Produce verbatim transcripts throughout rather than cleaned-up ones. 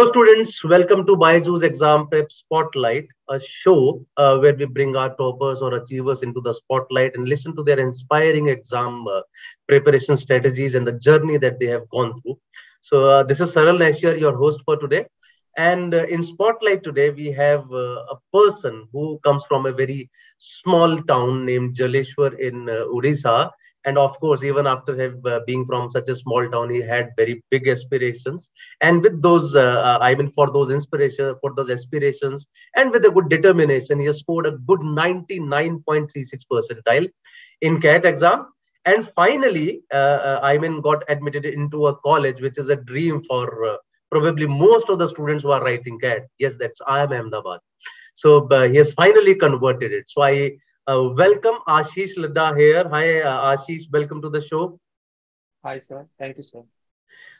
Hello students, welcome to Byju's Exam Prep Spotlight, a show uh, where we bring our toppers or achievers into the spotlight and listen to their inspiring exam uh, preparation strategies and the journey that they have gone through. So uh, this is Saral Nashier, your host for today. And uh, in Spotlight today, we have uh, a person who comes from a very small town named Jaleswar in uh, Odisha. And of course, even after him, uh, being from such a small town, he had very big aspirations. And with those, uh, I mean, for those inspiration, for those aspirations, and with a good determination, he has scored a good ninety-nine point three six percentile in C A T exam. And finally, uh, uh, I mean, got admitted into a college, which is a dream for uh, probably most of the students who are writing C A T. Yes, that's I I M Ahmedabad. So uh, he has finally converted it. So I. Uh, welcome Aashish Ladha here. Hi uh, Aashish, welcome to the show. Hi sir, thank you sir.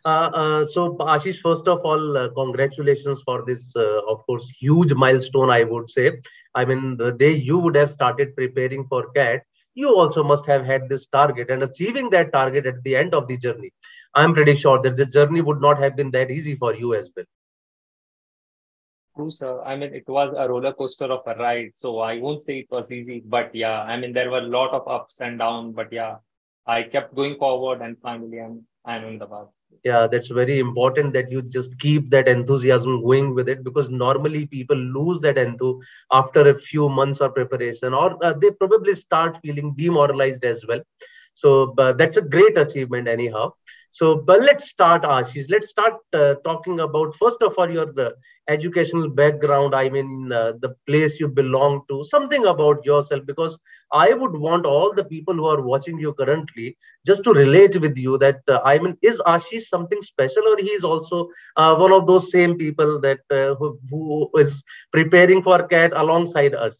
Uh, uh, so Aashish, first of all, uh, congratulations for this, uh, of course, huge milestone I would say. I mean, the day you would have started preparing for C A T, you also must have had this target and achieving that target at the end of the journey. I'm pretty sure that the journey would not have been that easy for you as well. True, sir. I mean, it was a roller coaster of a ride, so I won't say it was easy, but yeah, I mean, there were a lot of ups and downs, but yeah, I kept going forward and finally I'm, I'm in the path. Yeah, that's very important that you just keep that enthusiasm going with it, because normally people lose that enthu after a few months of preparation, or uh, they probably start feeling demoralized as well. So uh, that's a great achievement anyhow. So but let's start, Aashish. Let's start uh, talking about, first of all, your uh, educational background. I mean, uh, the place you belong to, something about yourself, because I would want all the people who are watching you currently just to relate with you that, uh, I mean, is Aashish something special, or he is also uh, one of those same people that uh, who, who is preparing for C A T alongside us?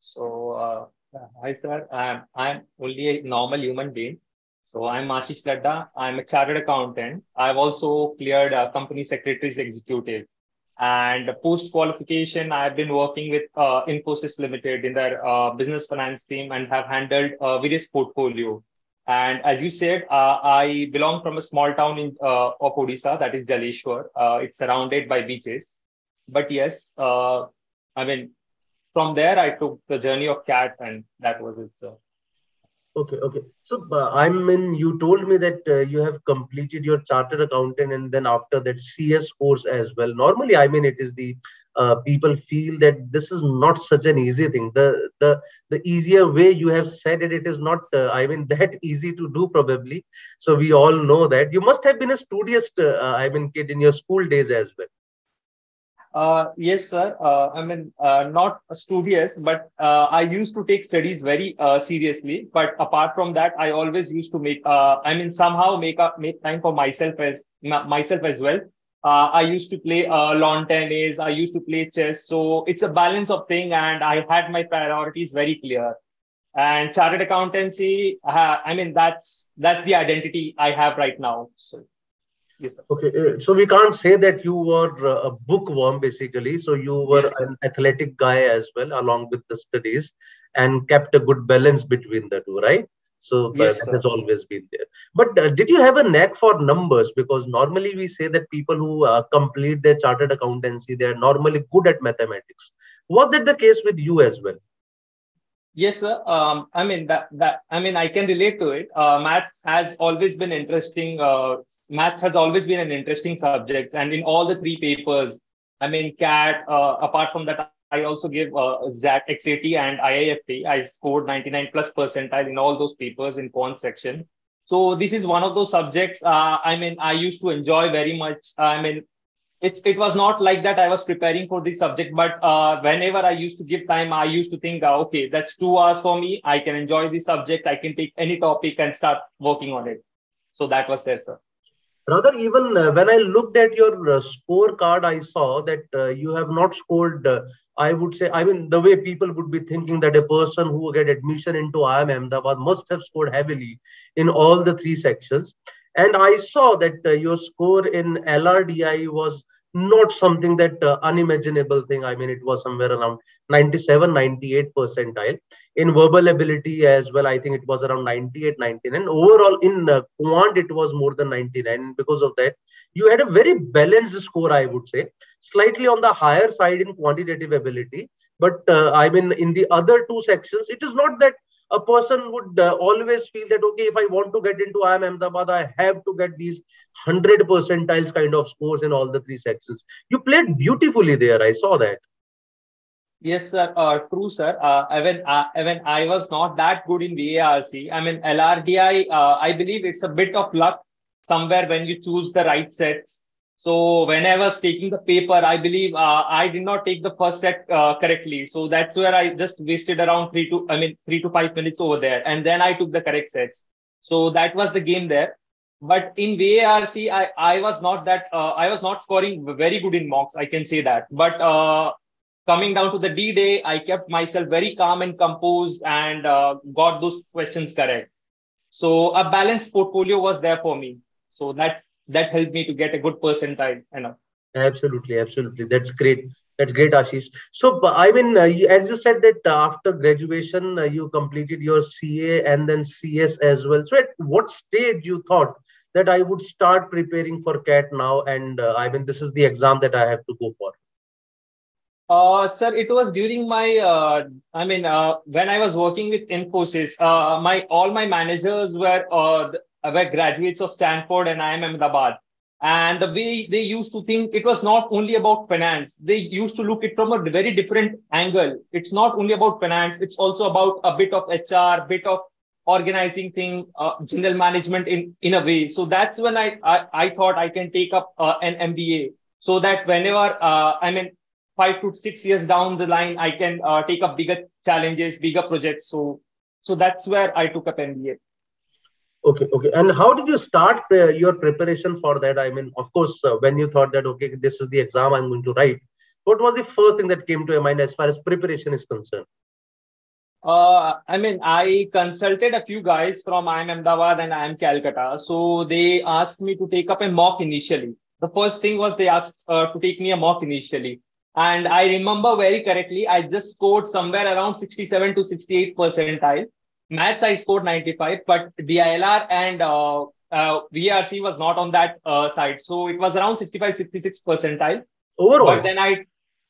So, uh... Hi sir, I'm, I'm only a normal human being. So I'm Aashish Ladha. I'm a chartered accountant. I've also cleared a company secretary's executive. And post-qualification, I've been working with uh, Infosys Limited in their uh, business finance team and have handled uh, various portfolio. And as you said, uh, I belong from a small town in, uh, of Odisha, that is Jaleswar. Uh, it's surrounded by beaches. But yes, uh, I mean, from there, I took the journey of C A T and that was it, sir. Okay, okay. So, uh, I mean, you told me that uh, you have completed your chartered accountant and then after that C S course as well. Normally, I mean, it is the uh, people feel that this is not such an easy thing. The, the, the easier way you have said it, it is not, uh, I mean, that easy to do probably. So, we all know that. You must have been a studious, uh, I mean, kid in your school days as well. Uh, yes, sir. Uh, I mean, uh, not studious, but uh, I used to take studies very uh, seriously. But apart from that, I always used to make, uh, I mean, somehow make up, make time for myself as myself as well. Uh, I used to play uh, lawn tennis. I used to play chess. So it's a balance of thing, and I had my priorities very clear. And chartered accountancy, uh, I mean, that's that's the identity I have right now. So. Yes, okay, so we can't say that you were a bookworm basically. So you were yes, an athletic guy as well, along with the studies, and kept a good balance between the two, right? So yes, that sir. Has always been there. But uh, did you have a knack for numbers? Because normally we say that people who uh, complete their chartered accountancy, they are normally good at mathematics. Was that the case with you as well? Yes, sir. Um, I mean that, that. I mean, I can relate to it. Uh, math has always been interesting. Uh, maths has always been an interesting subject, and in all the three papers, I mean, C A T. Uh, apart from that, I also gave uh, Z A T, X A T, and I I F T. I scored ninety-nine plus percentile in all those papers in quant section. So this is one of those subjects. Uh, I mean, I used to enjoy very much. I mean. It, it was not like that I was preparing for this subject, but uh, whenever I used to give time, I used to think, uh, okay, that's two hours for me. I can enjoy this subject. I can take any topic and start working on it. So that was there, sir. Rather, even uh, when I looked at your uh, scorecard, I saw that uh, you have not scored, uh, I would say, I mean, the way people would be thinking that a person who get admission into I I M Ahmedabad must have scored heavily in all the three sections. And I saw that uh, your score in L R D I was not something that uh, unimaginable thing. I mean, it was somewhere around ninety-seven, ninety-eight percentile. In verbal ability as well, I think it was around ninety-eight, ninety-nine. Overall, in uh, quant, it was more than ninety-nine. Because of that, you had a very balanced score, I would say. Slightly on the higher side in quantitative ability. But uh, I mean, in the other two sections, it is not that a person would uh, always feel that, okay, if I want to get into I I M Ahmedabad, I have to get these one hundred percentiles kind of scores in all the three sections. You played beautifully there. I saw that. Yes, sir. Uh, true, sir. Uh, even, uh, even I was not that good in VARC. I mean, L R D I, uh, I believe it's a bit of luck somewhere when you choose the right sets. So when I was taking the paper, I believe uh, I did not take the first set uh, correctly. So that's where I just wasted around three to, I mean, three to five minutes over there. And then I took the correct sets. So that was the game there. But in VARC, I, I was not that, uh, I was not scoring very good in mocks. I can say that. But uh, coming down to the D-Day, I kept myself very calm and composed and uh, got those questions correct. So a balanced portfolio was there for me. So that's, that helped me to get a good percentile enough. Absolutely, absolutely. That's great. That's great, Aashish. So, I mean, uh, you, as you said that uh, after graduation, uh, you completed your C A and then C S as well. So, at what stage you thought that I would start preparing for C A T now? And uh, I mean, this is the exam that I have to go for. Uh, sir, it was during my, uh, I mean, uh, when I was working with Infosys, uh, my all my managers were... Uh, were graduates of Stanford and I I M Ahmedabad. And the way they used to think, it was not only about finance. They used to look at it from a very different angle. It's not only about finance. It's also about a bit of H R, bit of organizing thing, uh, general management in, in a way. So that's when I, I, I thought I can take up uh, an M B A so that whenever, uh, I mean, five to six years down the line, I can uh, take up bigger challenges, bigger projects. So, so that's where I took up M B A. Okay, okay. And how did you start uh, your preparation for that? I mean, of course, uh, when you thought that, okay, this is the exam I'm going to write, what was the first thing that came to your mind as far as preparation is concerned? Uh, I mean, I consulted a few guys from I I M Ahmedabad and I I M Calcutta. So they asked me to take up a mock initially. The first thing was they asked uh, to take me a mock initially. And I remember very correctly, I just scored somewhere around sixty-seven to sixty-eight percentile. Maths, I scored ninety-five, but D I L R and uh, uh, V A R C was not on that uh, side. So it was around sixty-five, sixty-six percentile. Overall? But then I,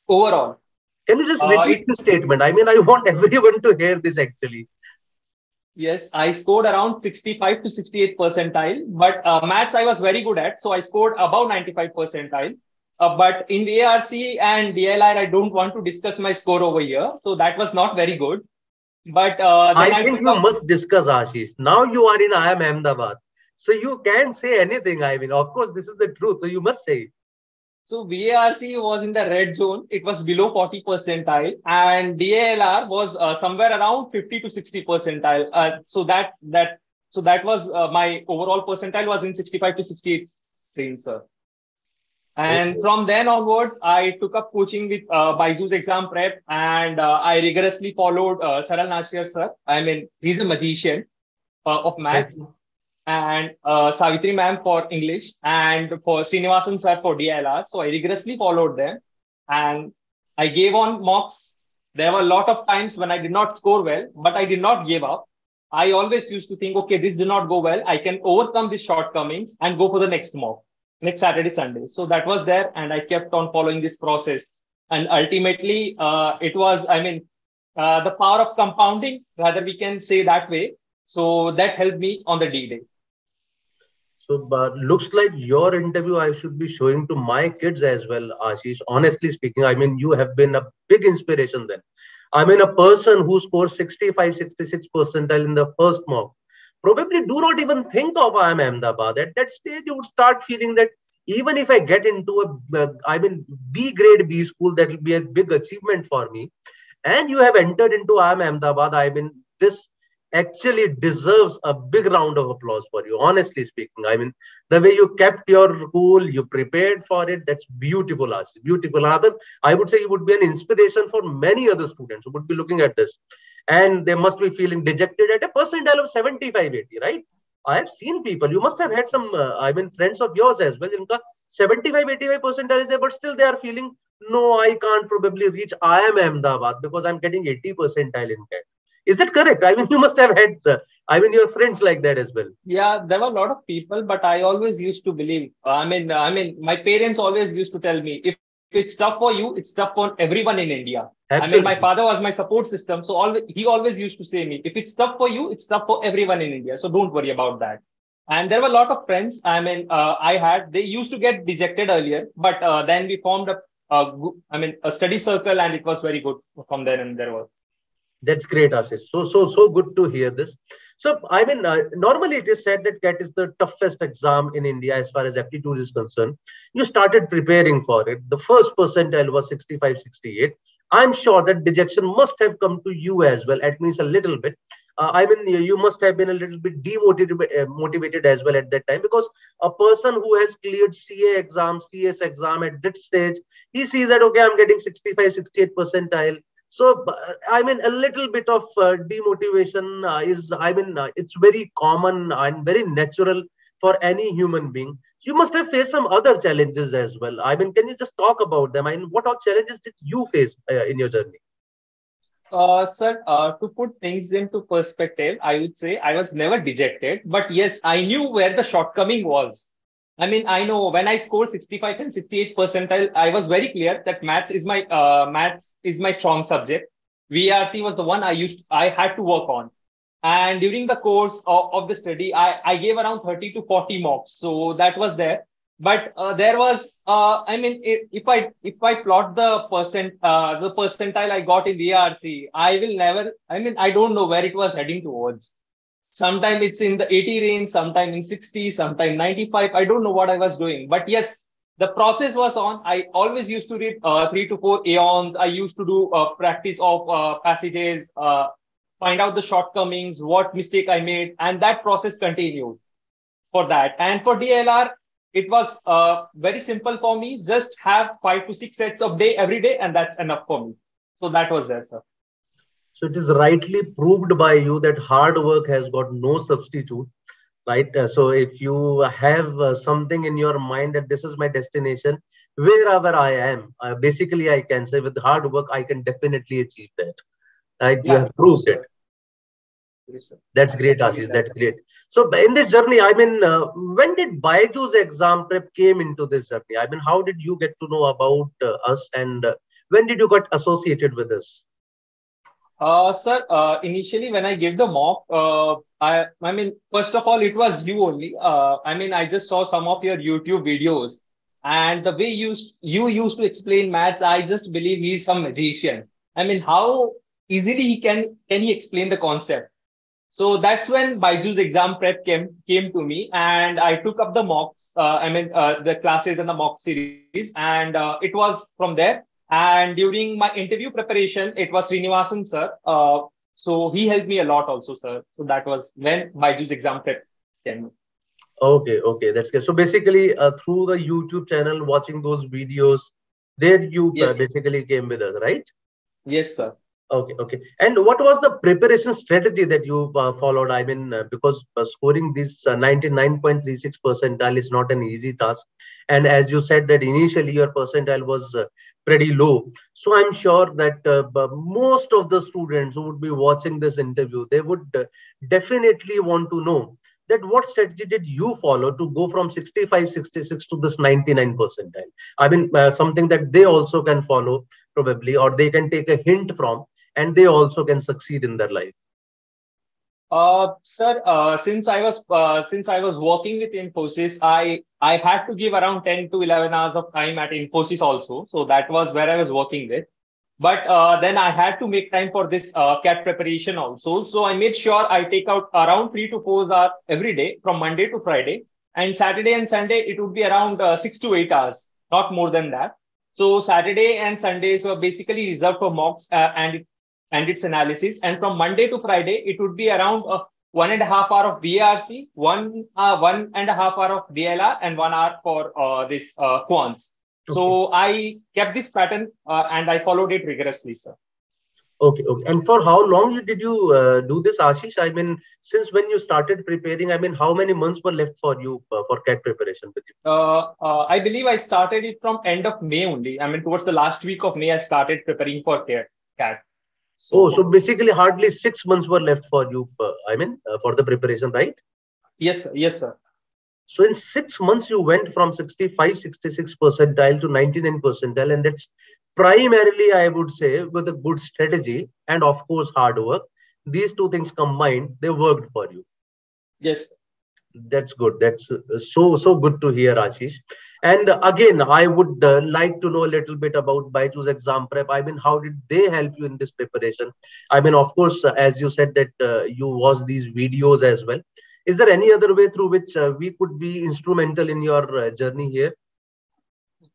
overall. Can you just repeat uh, the statement? I mean, I want everyone to hear this actually. Yes, I scored around sixty-five to sixty-eight percentile, but uh, maths I was very good at. So I scored above ninety-five percentile. Uh, but in V A R C and D I L R, I don't want to discuss my score over here. So that was not very good. But uh, I, I think you up... must discuss, Aashish. Now you are in I I M Ahmedabad. So you can say anything. I mean, of course, this is the truth. So you must say. So V A R C was in the red zone. It was below forty percentile. And D I L R was uh, somewhere around fifty to sixty percentile. Uh, so that that so that was uh, my overall percentile was in sixty-five to sixty-eight range, sir. And okay. From then onwards, I took up coaching with uh, Byju's Exam Prep, and uh, I rigorously followed uh, Saral Nashier, sir. I mean, he's a magician uh, of maths, okay. And uh, Savitri ma'am for English, and for Srinivasan sir for D I L R. So I rigorously followed them, and I gave on mocks. There were a lot of times when I did not score well, but I did not give up. I always used to think, okay, this did not go well. I can overcome these shortcomings and go for the next mock. Next Saturday, Sunday. So that was there. And I kept on following this process. And ultimately, uh, it was, I mean, uh, the power of compounding, rather we can say that way. So that helped me on the D-Day. So uh, looks like your interview I should be showing to my kids as well, Aashish. Honestly speaking, I mean, you have been a big inspiration then. I mean, a person who scores sixty-five, sixty-six percentile in the first mock, probably do not even think of I I M Ahmedabad. At that stage, you would start feeling that even if I get into a, uh, I mean, B grade B school, that will be a big achievement for me. And you have entered into I I M Ahmedabad. I mean, this actually deserves a big round of applause for you, honestly speaking. I mean, the way you kept your cool, you prepared for it, that's beautiful, Aashish. Beautiful. I would say you would be an inspiration for many other students who would be looking at this. And they must be feeling dejected at a percentile of seventy-five, eighty, right? I have seen people, you must have had some, uh, I mean, friends of yours as well, seventy-five to eighty-five percent there, but still they are feeling, no, I can't probably reach I I M Ahmedabad because I'm getting eighty percentile in C A T. Is that correct? I mean, you must have had, uh, I mean, your friends like that as well. Yeah, there were a lot of people, but I always used to believe, I mean, I mean, my parents always used to tell me, if it's tough for you, it's tough for everyone in India. Absolutely. I mean, my father was my support system. So always, he always used to say to me, if it's tough for you, it's tough for everyone in India. So don't worry about that. And there were a lot of friends, I mean, uh, I had, they used to get dejected earlier, but uh, then we formed a, a, I mean, a study circle, and it was very good from there and there was. That's great, Aashish. So, so, so good to hear this. So, I mean, uh, normally it is said that C A T is the toughest exam in India as far as aptitude is concerned. You started preparing for it. The first percentile was sixty-five, sixty-eight. I'm sure that dejection must have come to you as well, at least a little bit. Uh, I mean, you must have been a little bit demotivated as well at that time, because a person who has cleared C A exam, C S exam at that stage, he sees that, okay, I'm getting sixty-five, sixty-eight percentile. So, I mean, a little bit of uh, demotivation uh, is, I mean, uh, it's very common and very natural for any human being. You must have faced some other challenges as well. I mean, can you just talk about them? I mean, what all challenges did you face uh, in your journey? Uh, sir, uh, to put things into perspective, I would say I was never dejected. But yes, I knew where the shortcoming was. I mean, I know when I scored sixty-five and sixty-eight percentile, I was very clear that maths is my uh, maths is my strong subject. V A R C was the one I used, I had to work on. And during the course of, of the study, I, I gave around thirty to forty mocks. So that was there. But uh, there was, uh, I mean, if, if I if I plot the percent uh, the percentile I got in V A R C, I will never, I mean, I don't know where it was heading towards. Sometimes it's in the eighty range, sometimes in sixty, sometimes ninety-five. I don't know what I was doing. But yes, the process was on. I always used to read uh, three to four aeons. I used to do uh, practice of uh, passages, uh, find out the shortcomings, what mistake I made. And that process continued for that. And for D L R, it was uh, very simple for me. Just have five to six sets of day every day. And that's enough for me. So that was there, sir. So it is rightly proved by you that hard work has got no substitute, right? Uh, so if you have uh, something in your mind that this is my destination, wherever I am, uh, basically I can say with hard work, I can definitely achieve that. Right? Yeah, you have proved it. That's great, Aashish. That's great. So in this journey, I mean, uh, when did Byju's Exam Prep came into this journey? I mean, how did you get to know about uh, us, and uh, when did you get associated with us? Uh, sir, uh, initially when I gave the mock, uh, I, I mean, first of all, it was you only. Uh, I mean, I just saw some of your YouTube videos, and the way you, you used to explain maths, I just believe he's some magician. I mean, how easily he can, can he explain the concept? So that's when Byju's Exam Prep came, came to me, and I took up the mocks, uh, I mean, uh, the classes and the mock series, and uh, it was from there. And during my interview preparation, it was Srinivasan, sir. Uh, so he helped me a lot also, sir. So that was when Byju's Exam Prep came. Okay, okay. That's good. So basically uh, through the YouTube channel, watching those videos, there you yes. uh, basically came with us, right? Yes, sir. Okay, okay. And what was the preparation strategy that you've uh, followed? I mean, uh, because uh, scoring this uh, ninety-nine point three six percentile is not an easy task. And as you said that initially your percentile was uh, pretty low. So I'm sure that uh, most of the students who would be watching this interview, they would uh, definitely want to know that what strategy did you follow to go from sixty-five, sixty-six to this ninety-nine percentile? I mean, uh, something that they also can follow probably, or they can take a hint from, and they also can succeed in their life. Uh, sir, uh, since I was uh, since I was working with Infosys, I I had to give around ten to eleven hours of time at Infosys also. So that was where I was working with. But uh, then I had to make time for this uh, C A T preparation also. So I made sure I take out around three to four hours every day from Monday to Friday, and Saturday and Sunday it would be around uh, six to eight hours, not more than that. So Saturday and Sundays were basically reserved for mocks uh, and it and its analysis. And from Monday to Friday, it would be around uh, one and a half hour of V A R C, one, uh, one and a half hour of D L R, and one hour for uh, this uh, quants. Okay. So I kept this pattern uh, and I followed it rigorously, sir. Okay, okay. And for how long did you uh, do this, Aashish? I mean, since when you started preparing, I mean, how many months were left for you uh, for C A T preparation with you? Uh, uh, I believe I started it from end of May only. I mean, towards the last week of May, I started preparing for C A T. So, oh, so basically hardly six months were left for you, uh, I mean, uh, for the preparation, right? Yes, sir. Yes, sir. So in six months, you went from sixty-five, sixty-six percentile to ninety-nine percentile. And that's primarily, I would say, with a good strategy and, of course, hard work. These two things combined, they worked for you. Yes. That's good. That's so, so good to hear, Aashish. And again, I would uh, like to know a little bit about Byju's Exam Prep. I mean, how did they help you in this preparation? I mean, of course, as you said that uh, you watch these videos as well. Is there any other way through which uh, we could be instrumental in your uh, journey here?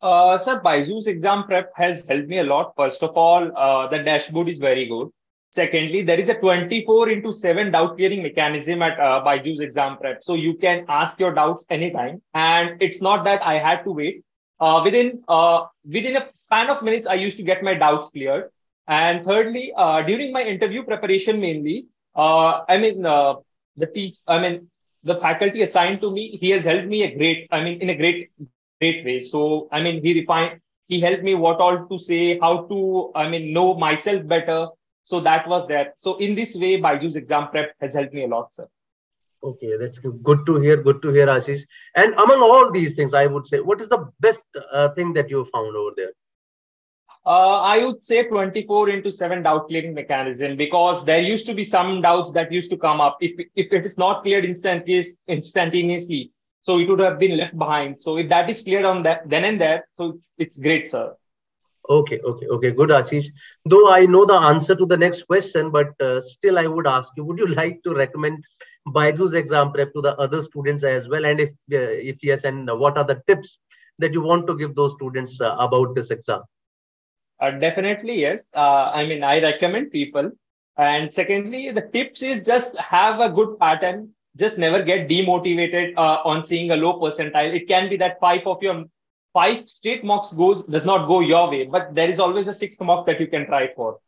Uh, sir, Byju's Exam Prep has helped me a lot. First of all, uh, the dashboard is very good. Secondly, there is a twenty-four into seven doubt clearing mechanism at uh, Byju's Exam Prep. So you can ask your doubts anytime. And it's not that I had to wait. Uh, within, uh, within a span of minutes, I used to get my doubts cleared. And thirdly, uh, during my interview preparation mainly, uh, I mean, uh, the teach, I mean, the faculty assigned to me, he has helped me a great, I mean, in a great, great way. So, I mean, he refined, he helped me what all to say, how to, I mean, know myself better. So that was that. So in this way, Byju's Exam Prep has helped me a lot, sir. Okay, that's good. Good to hear. Good to hear, Aashish. And among all these things, I would say, what is the best uh, thing that you found over there? Uh, I would say twenty-four into seven doubt clearing mechanism, because there used to be some doubts that used to come up. If, if it is not cleared instantaneously, so it would have been left behind. So if that is cleared on that then and there, so it's, it's great, sir. Okay, okay, okay. Good, Aashish. Though I know the answer to the next question, but uh, still I would ask you, would you like to recommend Byju's Exam Prep to the other students as well? And if, uh, if yes, and what are the tips that you want to give those students uh, about this exam? Uh, definitely, yes. Uh, I mean, I recommend people. And secondly, the tips is just have a good pattern. Just never get demotivated uh, on seeing a low percentile. It can be that five of your five straight mocks goes does not go your way, but there is always a sixth mock that you can try for.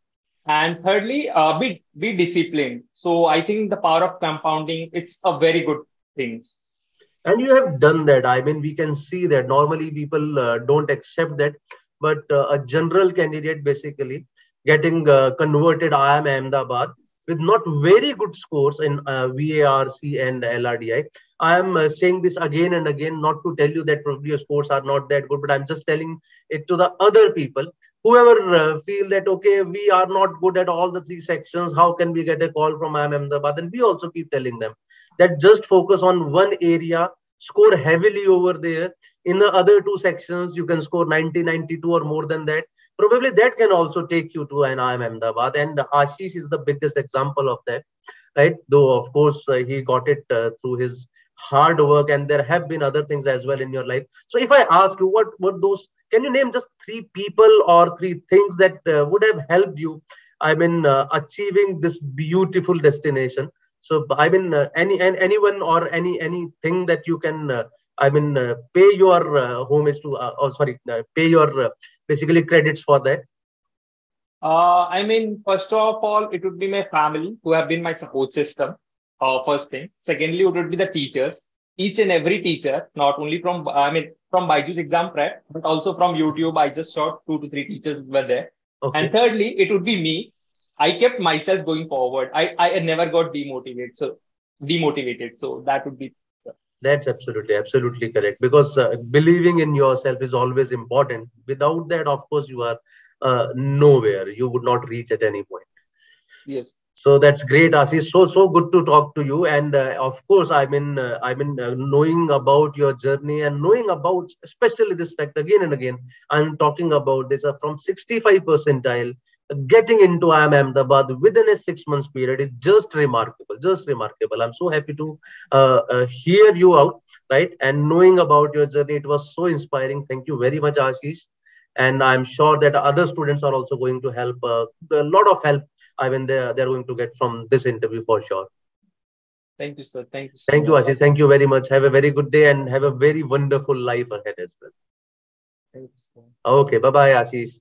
And thirdly, uh, be be disciplined. So I think the power of compounding, it's a very good thing. And you have done that. I mean, we can see that normally people uh, don't accept that. But uh, a general candidate basically getting uh, converted I I M Ahmedabad with not very good scores in uh, VARC and L R D I. I am uh, saying this again and again, not to tell you that probably your scores are not that good, but I'm just telling it to the other people. Whoever uh, feel that, okay, we are not good at all the three sections, how can we get a call from I I M Ahmedabad? And we also keep telling them that just focus on one area, score heavily over there. In the other two sections, you can score ninety, ninety-two or more than that. Probably that can also take you to an I I M Ahmedabad. And Aashish is the biggest example of that, right? Though, of course, uh, he got it uh, through his hard work, and there have been other things as well in your life. So if I ask you, what were those, can you name just three people or three things that uh, would have helped you, I mean, uh, achieving this beautiful destination? So, I mean, uh, any, and anyone or any anything that you can... Uh, I mean, uh, pay your uh, homage to, uh, oh, sorry, uh, pay your uh, basically credits for that. Uh, I mean, first of all, it would be my family who have been my support system, uh, first thing. Secondly, it would be the teachers, each and every teacher, not only from, I mean, from Byju's Exam Prep, but also from YouTube. I just saw two to three teachers were there. Okay. And thirdly, it would be me. I kept myself going forward. I, I never got demotivated. So demotivated. So that would be. That's absolutely, absolutely correct. Because uh, believing in yourself is always important. Without that, of course, you are uh, nowhere. You would not reach at any point. Yes. So that's great, Aashish. So, so good to talk to you. And uh, of course, I mean, uh, I mean, uh, knowing about your journey and knowing about, especially this fact again and again, I'm talking about this uh, from sixty-five percentile, getting into I I M Ahmedabad within a six months period is just remarkable, just remarkable. I'm so happy to uh, uh, hear you out, right? And knowing about your journey, it was so inspiring. Thank you very much, Aashish. And I'm sure that other students are also going to help, uh, a lot of help, I mean, they're, they're going to get from this interview for sure. Thank you, sir. Thank you. So Thank you, Aashish. Thank you very much. Have a very good day and have a very wonderful life ahead as well. Thank you, sir. Okay, bye-bye, Aashish.